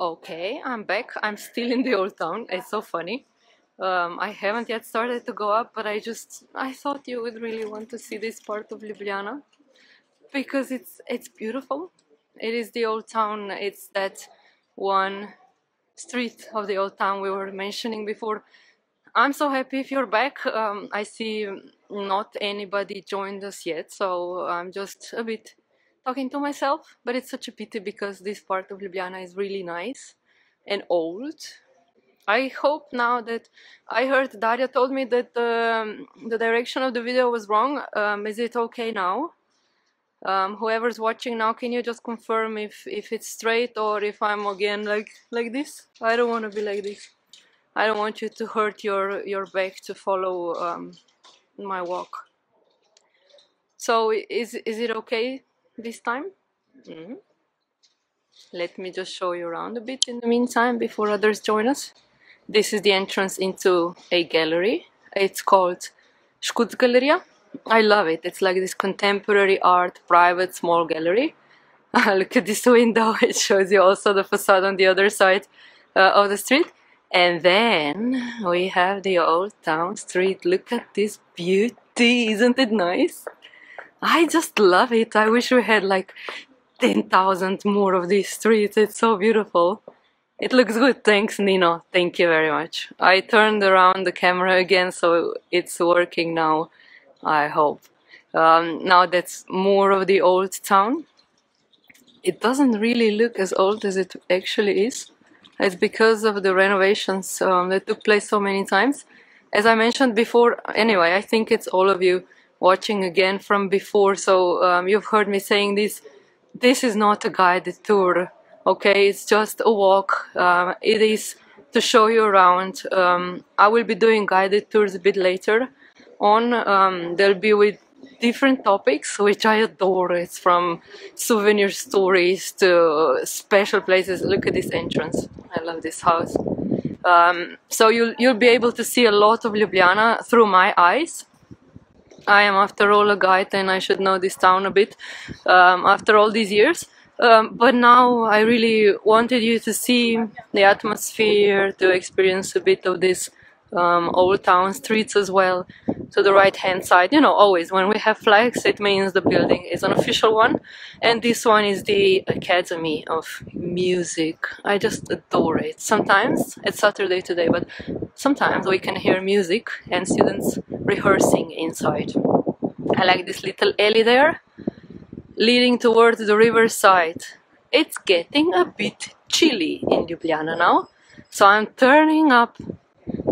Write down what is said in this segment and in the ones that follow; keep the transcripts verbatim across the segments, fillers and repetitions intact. Okay, I'm back. I'm still in the old town. It's so funny. Um, I haven't yet started to go up, but I just I thought you would really want to see this part of Ljubljana because it's it's beautiful. It is the old town. It's that one street of the old town we were mentioning before. I'm so happy if you're back. Um, I see not anybody joined us yet, so I'm just a bit talking to myself. But it's such a pity because this part of Ljubljana is really nice and old. I hope now that I heard Daria told me that um, the direction of the video was wrong. Um, is it okay now? Um, whoever's watching now, can you just confirm if, if it's straight or if I'm again like, like this? I don't want to be like this. I don't want you to hurt your, your back to follow um, my walk. So is, is it okay this time? Mm-hmm. Let me just show you around a bit in the meantime before others join us. This is the entrance into a gallery. It's called Skutsgaleria. I love it. It's like this contemporary art, private, small gallery. Look at this window. It shows you also the facade on the other side uh, of the street. And then we have the old town street. Look at this beauty. Isn't it nice? I just love it. I wish we had like ten thousand more of these streets. It's so beautiful. It looks good. Thanks, Nino. Thank you very much. I turned around the camera again, so it's working now, I hope. Um, now that's more of the old town. It doesn't really look as old as it actually is. It's because of the renovations um, that took place so many times. As I mentioned before, anyway, I think it's all of you watching again from before, so um, you've heard me saying this. This is not a guided tour, okay? It's just a walk. Um, it is to show you around. Um, I will be doing guided tours a bit later on. Um, they'll be with different topics, which I adore. It's from souvenir stories to special places. Look at this entrance. I love this house. Um, so you'll, you'll be able to see a lot of Ljubljana through my eyes. I am, after all, a guide and I should know this town a bit um, after all these years. Um, but now I really wanted you to see the atmosphere, to experience a bit of this um, old town streets as well. To the right-hand side, you know, always when we have flags, it means the building is an official one. And this one is the Academy of Music. I just adore it. Sometimes, it's Saturday today, but sometimes we can hear music and students rehearsing inside. I like this little alley there, leading towards the riverside. It's getting a bit chilly in Ljubljana now, so I'm turning up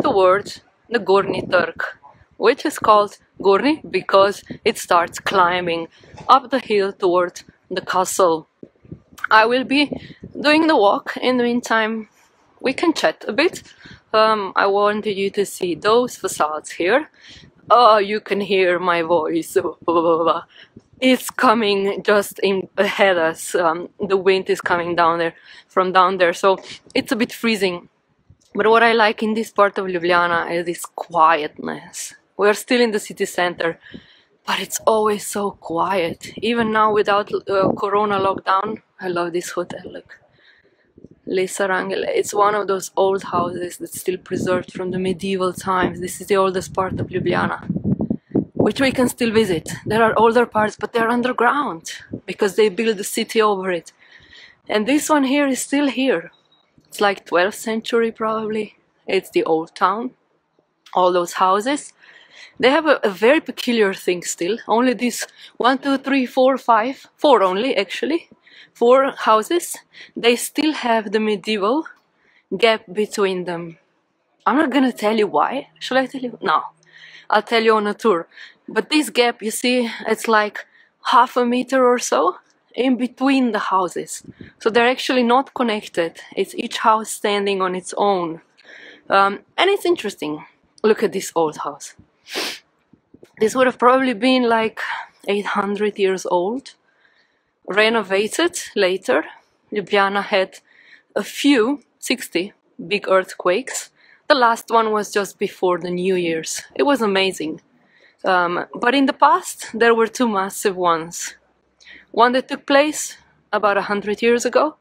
towards the Gornji Trg, which is called Gornji because it starts climbing up the hill toward the castle. I will be doing the walk. In the meantime, we can chat a bit. Um, I wanted you to see those facades here. Oh, you can hear my voice. It's coming just in ahead us. Um, the wind is coming down there, from down there, so it's a bit freezing. But what I like in this part of Ljubljana is this quietness. We're still in the city center, but it's always so quiet. Even now without uh, Corona lockdown, I love this hotel, look. It's one of those old houses that's still preserved from the medieval times. This is the oldest part of Ljubljana, which we can still visit. There are older parts, but they're underground because they built the city over it. And this one here is still here. It's like twelfth century probably. It's the old town. All those houses. They have a, a very peculiar thing still. Only these one, two, three, four, five, four only actually. Four houses, they still have the medieval gap between them. I'm not gonna tell you why. Should I tell you? No. I'll tell you on a tour. But this gap, you see, it's like half a meter or so in between the houses. So they're actually not connected. It's each house standing on its own. Um, and it's interesting. Look at this old house. This would have probably been like eight hundred years old. Renovated later. Ljubljana had a few, sixty, big earthquakes. The last one was just before the New Year's. It was amazing. Um, but in the past, there were two massive ones. one that took place about a hundred years ago,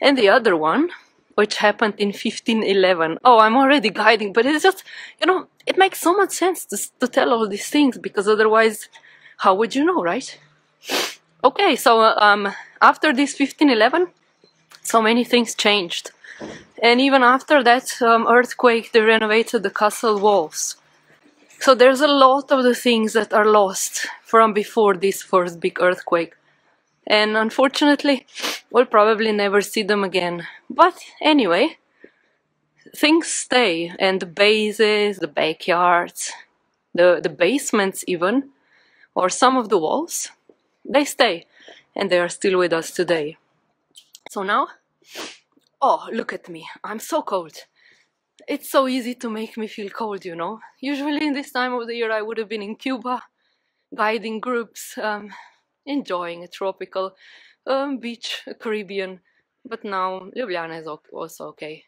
and the other one, which happened in fifteen eleven. Oh, I'm already guiding, but it's just, you know, it makes so much sense to, to tell all these things, because otherwise, how would you know, right? Okay, so um, after this fifteen eleven, so many things changed. And even after that um, earthquake, they renovated the castle walls. So there's a lot of the things that are lost from before this first big earthquake. And unfortunately, we'll probably never see them again. But anyway, things stay, and the bases, the backyards, the, the basements even, or some of the walls, they stay, and they are still with us today. So now, oh, look at me, I'm so cold. It's so easy to make me feel cold, you know. Usually in this time of the year I would have been in Cuba, guiding groups, um, enjoying a tropical um, beach, a Caribbean, but now Ljubljana is also okay.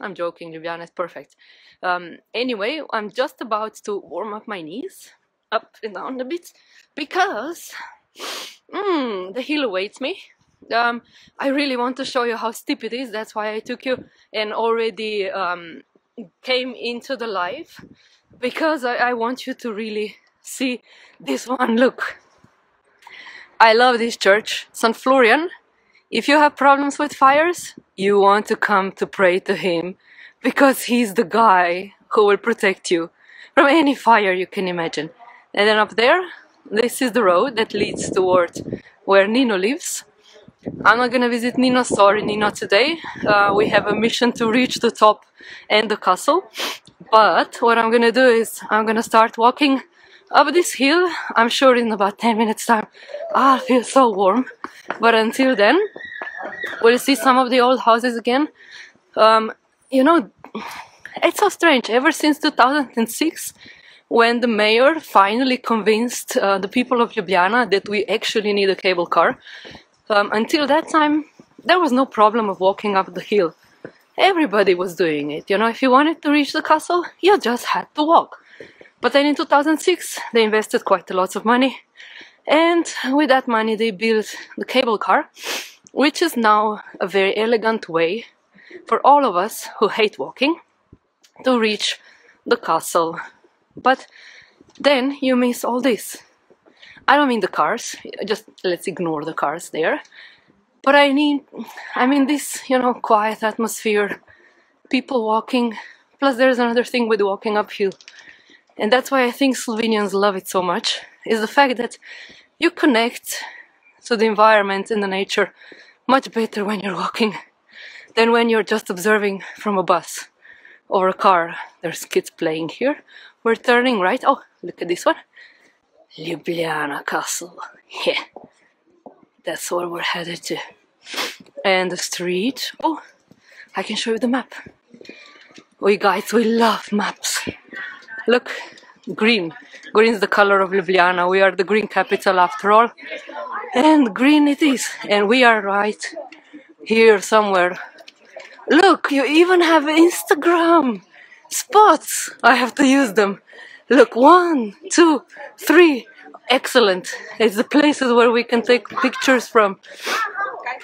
I'm joking, Ljubljana is perfect. Um, anyway, I'm just about to warm up my knees, up and down a bit, because mm, the hill awaits me. Um, I really want to show you how steep it is, that's why I took you and already um, came into the live, because I, I want you to really see this one, look. I love this church, Saint Florian. If you have problems with fires, you want to come to pray to him, because he's the guy who will protect you from any fire you can imagine. And then up there, this is the road that leads towards where Nino lives. I'm not gonna visit Nino, sorry Nino, today. Uh, we have a mission to reach the top and the castle. But what I'm gonna do is I'm gonna start walking up this hill. I'm sure in about ten minutes time I'll feel so warm, but until then we'll see some of the old houses again. Um, you know, it's so strange, ever since two thousand six, when the mayor finally convinced uh, the people of Ljubljana that we actually need a cable car, um, until that time there was no problem of walking up the hill. Everybody was doing it, you know. If you wanted to reach the castle, you just had to walk. But then in two thousand six, they invested quite a lot of money, and with that money they built the cable car, which is now a very elegant way for all of us who hate walking to reach the castle. But then you miss all this. I don't mean the cars, just let's ignore the cars there. But I mean, I mean this, you know, quiet atmosphere, people walking, plus there's another thing with walking uphill. And that's why I think Slovenians love it so much, is the fact that you connect to the environment and the nature much better when you're walking than when you're just observing from a bus or a car. There's kids playing here. We're turning right. Oh, look at this one. Ljubljana Castle. Yeah, that's where we're headed to. And the street. Oh, I can show you the map. We guys, we love maps. Look, green. Green is the color of Ljubljana. We are the green capital after all. And green it is. And we are right here somewhere. Look, you even have Instagram spots. I have to use them. Look, one, two, three. Excellent. It's the places where we can take pictures from.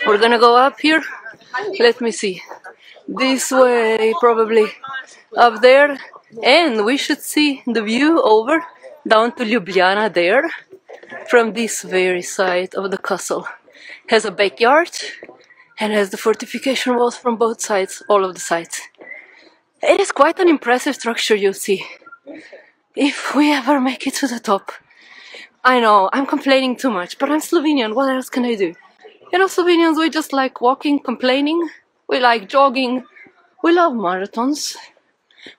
We're gonna go up here. Let me see. This way, probably. Up there. And we should see the view over down to Ljubljana there from this very side of the castle. Has a backyard and has the fortification walls from both sides, all of the sides. It is quite an impressive structure, you see, if we ever make it to the top. I know, I'm complaining too much, but I'm Slovenian, what else can I do? You know, Slovenians, we just like walking, complaining, we like jogging, we love marathons.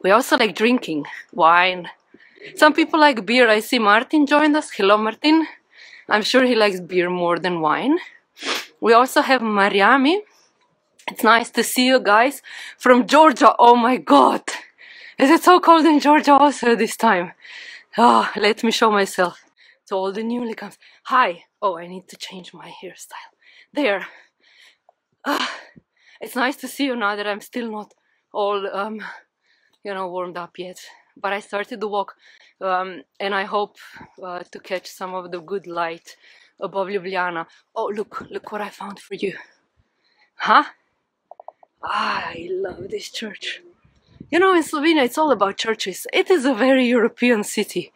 We also like drinking wine. Some people like beer. I see Martin joined us. Hello, Martin. I'm sure he likes beer more than wine. We also have Mariami. It's nice to see you guys from Georgia. Oh my God. Is it so cold in Georgia also this time? Oh, let me show myself to all the newlycoms. Hi. Oh, I need to change my hairstyle. There. Uh, it's nice to see you now that I'm still not all... Um, you know, warmed up yet, but I started the walk, um, and I hope uh, to catch some of the good light above Ljubljana. Oh, look, look what I found for you. Huh? Ah, I love this church. You know, in Slovenia it's all about churches. It is a very European city.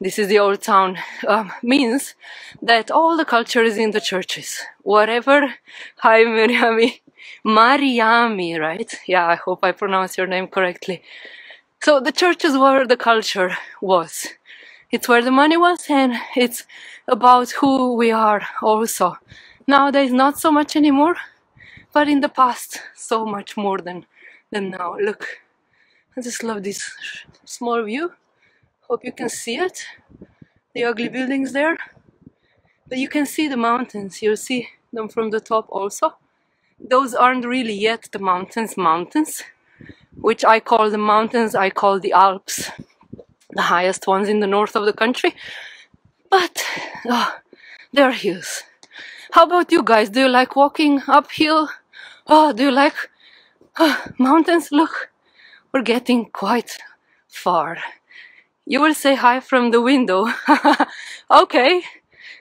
This is the old town. Um, means that all the culture is in the churches. Whatever. Hi, Mirjami. Mariami, right? Yeah, I hope I pronounced your name correctly. So the church is where the culture was. It's where the money was, and it's about who we are also. Nowadays not so much anymore, but in the past so much more than, than now. Look, I just love this small view. Hope you can see it. The ugly buildings there. But you can see the mountains. You'll see them from the top also. Those aren't really yet the mountains, mountains, which I call the mountains, I call the Alps, the highest ones in the north of the country, but oh, they're hills. How about you guys? Do you like walking uphill? Oh, do you like oh, mountains? Look, we're getting quite far. You will say hi from the window. Okay.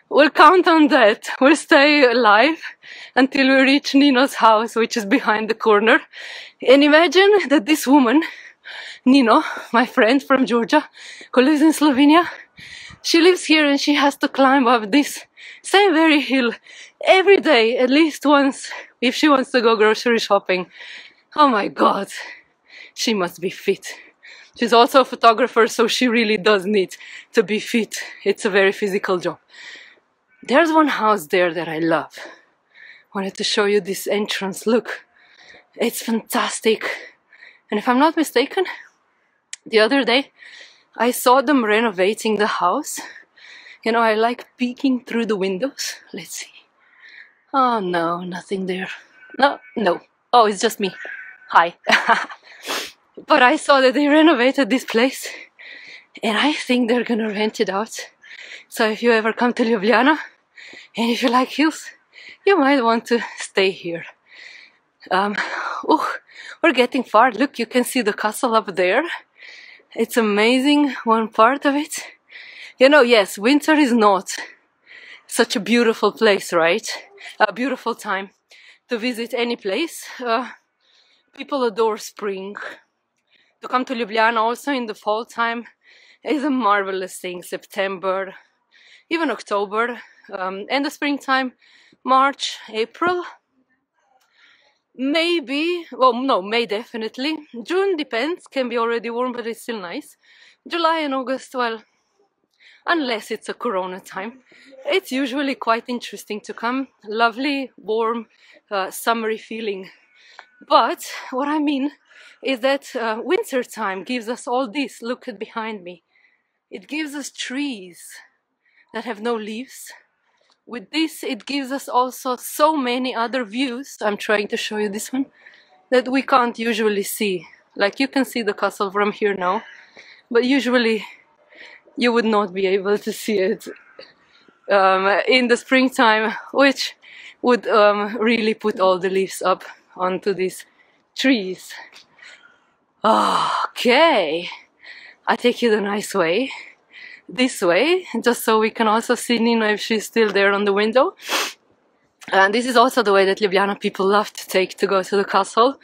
We'll count on that. We'll stay alive until we reach Nino's house, which is behind the corner. And imagine that this woman, Nino, my friend from Georgia, who lives in Slovenia, she lives here and she has to climb up this same very hill every day, at least once, if she wants to go grocery shopping. Oh my God, she must be fit. She's also a photographer, so she really does need to be fit. It's a very physical job. There's one house there that I love. Wanted to show you this entrance. Look, it's fantastic. And if I'm not mistaken, the other day I saw them renovating the house. You know, I like peeking through the windows. Let's see. Oh no, nothing there. No, no. Oh, it's just me. Hi. But I saw that they renovated this place, and I think they're gonna rent it out. So if you ever come to Ljubljana, and if you like hills, you might want to stay here. Um, ooh, we're getting far. Look, you can see the castle up there. It's amazing, one part of it. You know, yes, winter is not such a beautiful place, right? A beautiful time to visit any place. Uh, people adore spring. To come to Ljubljana also in the fall time is a marvelous thing. September, even October, um, and the springtime, March, April, maybe, well, no, May definitely. June depends, can be already warm, but it's still nice. July and August, well, unless it's a corona time, it's usually quite interesting to come. Lovely, warm, uh, summery feeling. But what I mean is that uh, winter time gives us all this. Look at behind me. It gives us trees that have no leaves. With this, it gives us also so many other views. I'm trying to show you this one that we can't usually see. Like, you can see the castle from here now, but usually you would not be able to see it um, in the springtime, which would um, really put all the leaves up onto these trees. Okay, I take you the nice way, this way, just so we can also see Nino if she's still there on the window. And this is also the way that Ljubljana people love to take to go to the castle.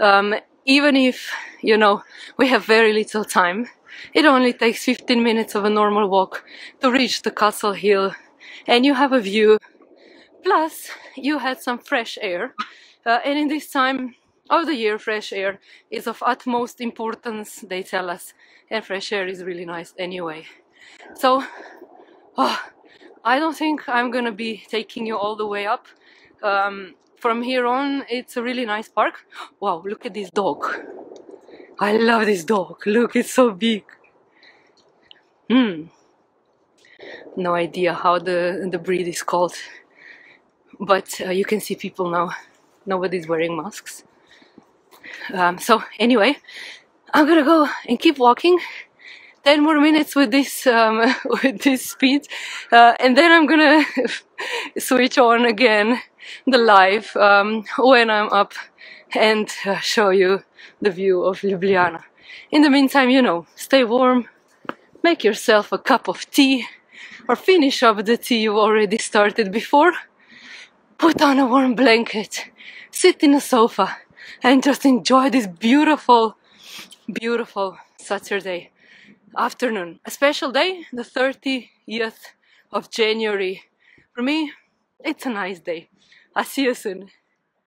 Um, even if, you know, we have very little time, it only takes fifteen minutes of a normal walk to reach the castle hill, and you have a view, plus you had some fresh air. Uh, and in this time of the year, fresh air is of utmost importance, they tell us. And fresh air is really nice anyway. So, oh, I don't think I'm gonna be taking you all the way up. Um, from here on, it's a really nice park. Wow, look at this dog. I love this dog. Look, it's so big. Hmm. No idea how the, the breed is called. But uh, you can see people now. Nobody's wearing masks. Um, so anyway, I'm gonna go and keep walking. Ten more minutes with this um, with this speed, uh, and then I'm gonna switch on again the live um, when I'm up and uh, show you the view of Ljubljana. In the meantime, you know, stay warm, make yourself a cup of tea, or finish up the tea you already started before, put on a warm blanket, sit in a sofa and just enjoy this beautiful, beautiful Saturday afternoon. A special day, the thirtieth of January. For me, it's a nice day. I'll see you soon.